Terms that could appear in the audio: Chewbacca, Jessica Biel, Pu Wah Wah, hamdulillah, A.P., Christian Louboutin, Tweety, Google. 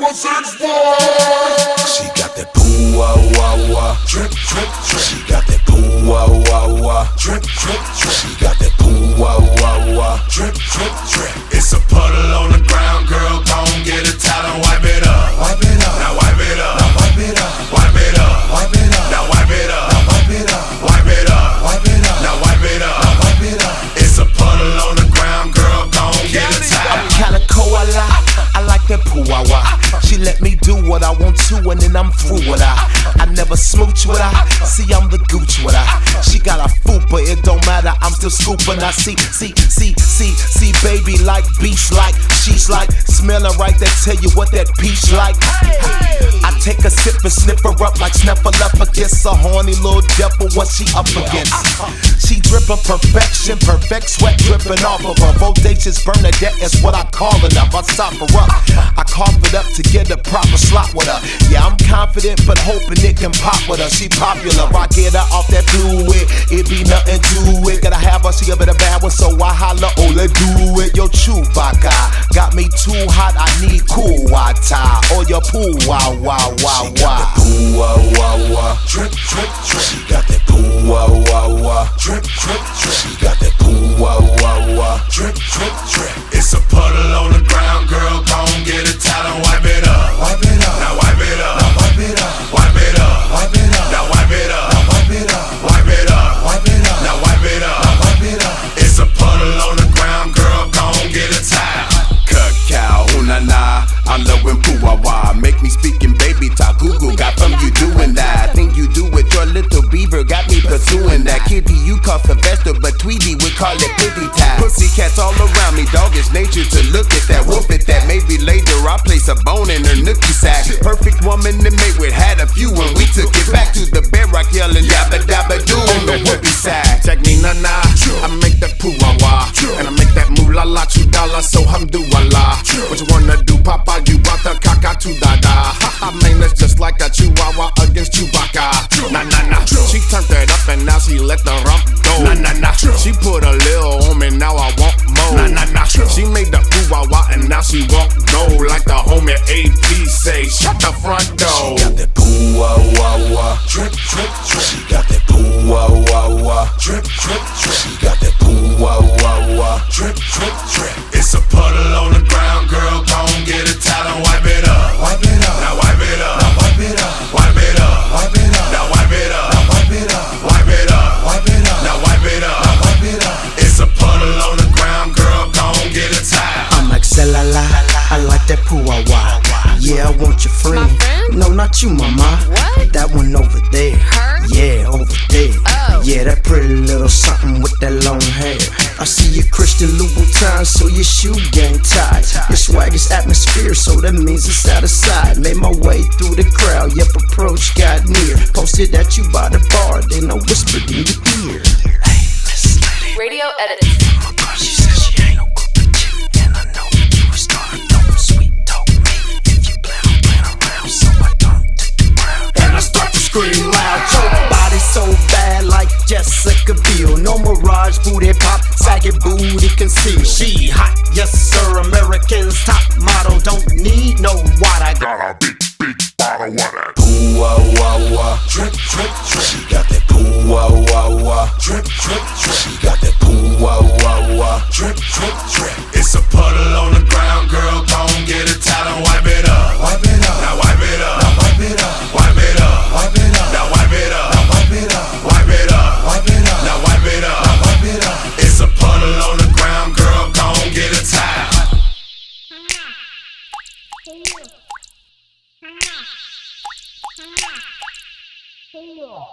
was his wife. She got that poo wah wah wah, drip drip drip. She got that poo wah wah wah, drip drip drip. She got that poo wah wah wah, drip drip drip. It's a puddle on the ground, girl, go and get a towel and wipe it up. Wipe it up, now wipe it up, now wipe it up, wipe it up, wipe it up, now wipe it up, now wipe it up, wipe it up, wipe it up, now wipe it up, now wipe it up. It's a puddle on the ground, girl, go and get a towel. I'm calico, I like. I like that poo-wah-wah. She let me do what I want to, and then I'm through with her. I never smooch with her. See, I'm the gooch with her. She got a foop, but it don't matter. I'm still scooping. I see, baby like beach like. She's like smelling right. That tell you what that peach like. I take a sip and snip her up like snuffle up against a horny little devil. What she up against? She dripping perfection, perfect sweat dripping off of her. Bodacious Bernadette is what I call it up. I stop her up. I cough it up to get a proper slot with her. Yeah, I'm confident, but hoping it can pop with her. She popular, I get her off that fluid. It be nothing to it. Gotta have her, she a bit of bad one, so I holla, oh, let's do it. Yo, Chewbacca got me too hot, I need cool water. Or your poo wah wah wah wah. She got that poo wah wah wah, drip drip drip. She got that poo wah wah wah, drip drip drip. She got that poo wah wah wah, drip drip drip. It's a puddle on the ground, girl. Get a towel and wipe it up. Wipe it up. Now wipe it up. Now wipe it up. Wipe it up. Wipe it up. Now wipe it up. Now wipe it up. Wipe it up. Wipe it up. Now wipe it up. Now wipe it up. It's a puddle on the ground, girl. Go on, get a towel. Cacao, na na. I love when poo wah wah. Make me speaking, baby talk. Google got from you doing that. Think you do it, your little beaver got me pursuing that. Kitty, you call Sylvester, but Tweety would call it pity tat. Pussy cats all around me, dog. It's nature to look at that. Whoop it that. Maybe later I place a bone in her nookie sack. Perfect woman to mate with, had a few and we took it back to the bedrock yelling dabba dabba doo on the whoopee sack. Check me na na, I make that poo wah wah, and I make that moo la la two dollar, so hamdulillah. What you wanna do, Papa? You want the caca to da da? I mean that's just like a Chihuahua against Chewbacca. Na na na, she turned it up and now she let the rump go. Na na na, she put a little on me, now I want more. Na na na, she made the poo wah wah and now she won't go. Like the homie A.P. say, shut the front door. She got that poo wah wah wah, drip drip drip. She got that poo wah wah wah, drip drip drip. She got that poo wah wah wah, drip drip drip. It's a puddle on the ground, girl. Go and get a towel and wipe it up. Wipe it up. Now wipe it up. Now wipe it up. Wipe it up. Wipe it up. Now wipe it up. Now wipe it up. Wipe it up. Wipe it up. Now wipe it up. Now wipe it up. It's a puddle on the ground, girl. Go and get a towel. I'm like Celala. I like that poo wah wah. Yeah, I want your friend. No, not you, mama. What? That one over there. Her? Yeah, over there. Oh. Yeah, that pretty little something with that long hair. I see you Christian Louboutin, so your shoe game tied. Your swag is atmosphere, so that means it's out of sight. Made my way through the crowd, yep, approach got near. Posted at you by the bar, then I whispered in your ear. Hey, listen, lady. Radio edit. Oh my God, she said she ain't no good for you, and I know you a star. Scream loud, your body so bad like Jessica Biel. No mirage, booty pop, saggy booty conceal. She hot, yes sir, American's top model. Don't need no water, got a big, big bottle of water. Poo wah wah wah, drip drip drip. She got that poo wah wah wah, drip drip drip. She got that poo wah wah wah, drip drip drip. It's a puddle on the ground, girl, go and get a towel and wipe it up. Wipe it up, now wipe it up, now wipe it up.